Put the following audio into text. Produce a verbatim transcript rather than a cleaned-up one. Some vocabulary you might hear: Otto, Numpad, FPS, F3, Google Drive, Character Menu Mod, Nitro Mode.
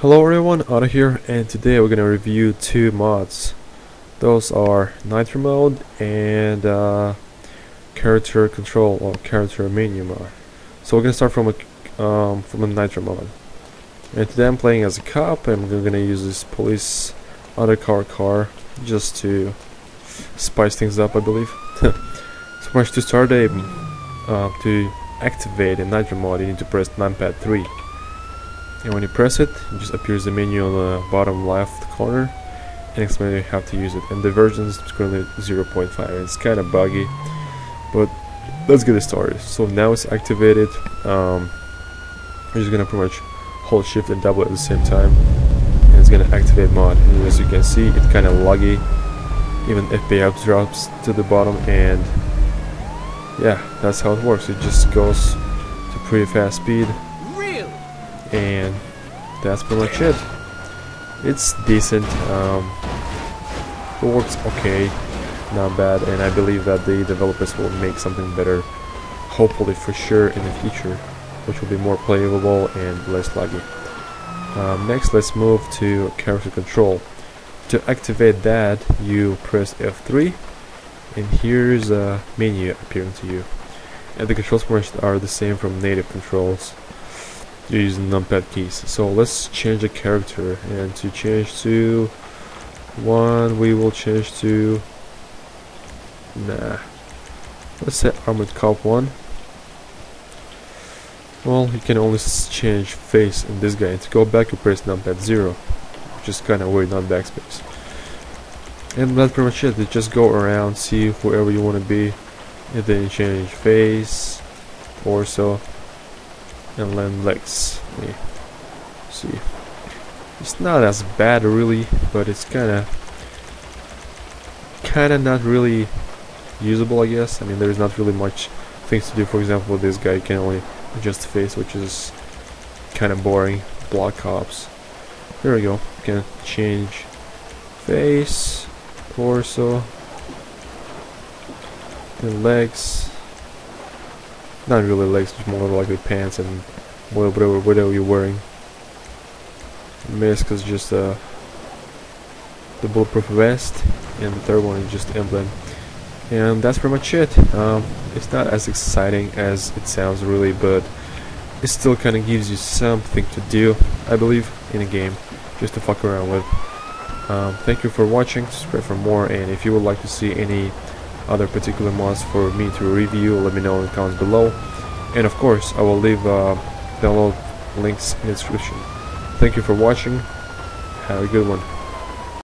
Hello everyone, Otto here, and today we're going to review two mods. Those are Nitro Mode and uh, Character Control or Character Menu Mod. So we're going to start from a um, from a Nitro Mode. And today I'm playing as a cop, and we're going to use this police undercover car just to spice things up, I believe. So much to start a uh, to activate a Nitro Mode, you need to press Numpad three. And when you press it, it just appears the menu on the bottom left corner, and explain you how to use it. And the version is currently zero point five. It's kind of buggy, but let's get it started. So now it's activated. Um, we're just gonna pretty much hold shift and double at the same time, and it's gonna activate mod. And as you can see, it's kind of laggy. Even F P S drops to the bottom, and yeah, that's how it works. It just goes to pretty fast speed. And that's pretty much it. It's decent, um, it works okay, not bad, and I believe that the developers will make something better, hopefully for sure in the future, which will be more playable and less laggy. Um, next, let's move to character control. To activate that, you press F three, and here's a menu appearing to you. And the controls are the same from native controls. You're using numpad keys. So let's change the character, and to change to one we will change to nah let's say Armored Cop one. Well, you can only change face in this guy, and to go back you press numpad zero, which is kinda weird, not backspace. And that's pretty much it. You just go around, see whoever you wanna be, and then change face, torso, and then legs. Yeah. See, it's not as bad really, but it's kinda kinda not really usable, I guess. I mean, there's not really much things to do. For example, this guy can only adjust face, which is kinda boring. Block cops, here we go, can change face, torso, and legs. Not really legs, just more likely pants and whatever, whatever you're wearing. Mask is just uh, the bulletproof vest, and the third one is just emblem. And that's pretty much it. Um, it's not as exciting as it sounds really, but it still kind of gives you something to do, I believe, in a game, just to fuck around with. Um, thank you for watching, subscribe for more, and if you would like to see any other particular mods for me to review, let me know in the comments below, and of course I will leave uh, download links in the description. Thank you for watching, have a good one.